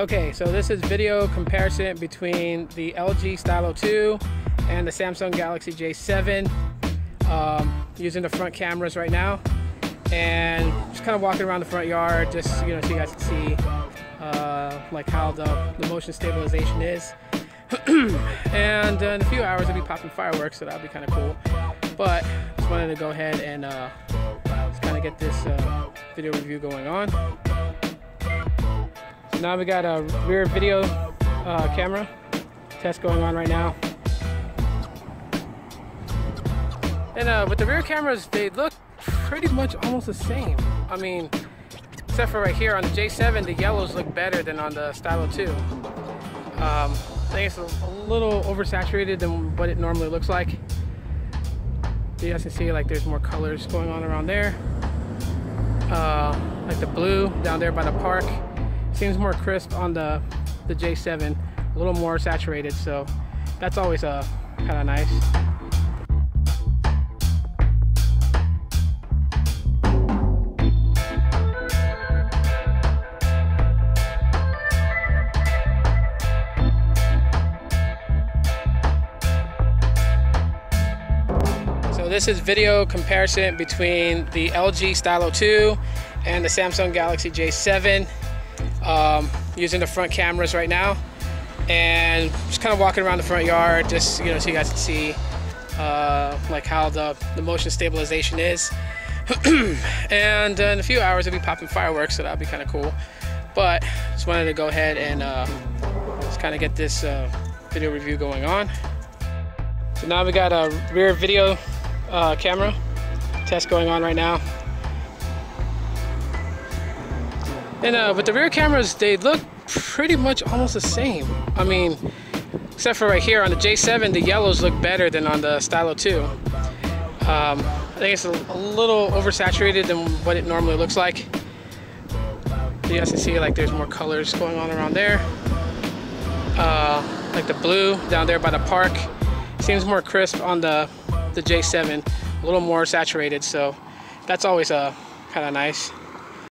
Okay, so this is video comparison between the LG Stylo 2 and the Samsung Galaxy J7, using the front cameras right now, and just kind of walking around the front yard, just so you guys can see like how the motion stabilization is. And in a few hours I'll be popping fireworks, so that'll be kind of cool. But just wanted to go ahead and just kind of get this video review going on. So now we got a rear video camera test going on right now. And with the rear cameras, they look pretty much almost the same. I mean, except for right here on the J7, the yellows look better than on the Stylo 2. I think it's a little oversaturated than what it normally looks like. You guys can see like there's more colors going on around there. Like the blue down there by the park seems more crisp on the J7, a little more saturated, so that's always kind of nice. This is video comparison between the LG Stylo 2 and the Samsung Galaxy J7, using the front cameras right now, and just kind of walking around the front yard, just so you guys can see like how the motion stabilization is. And in a few hours I'll be popping fireworks, so that'll be kind of cool. But just wanted to go ahead and just kind of get this video review going on. So now we got a rear video camera test going on right now, and with the rear cameras, they look pretty much almost the same. I mean, except for right here on the J7, the yellows look better than on the Stylo 2. I think it's a little oversaturated than what it normally looks like. You guys can see like there's more colors going on around there. Like the blue down there by the park seems more crisp on the J7, a little more saturated, so that's always kind of nice.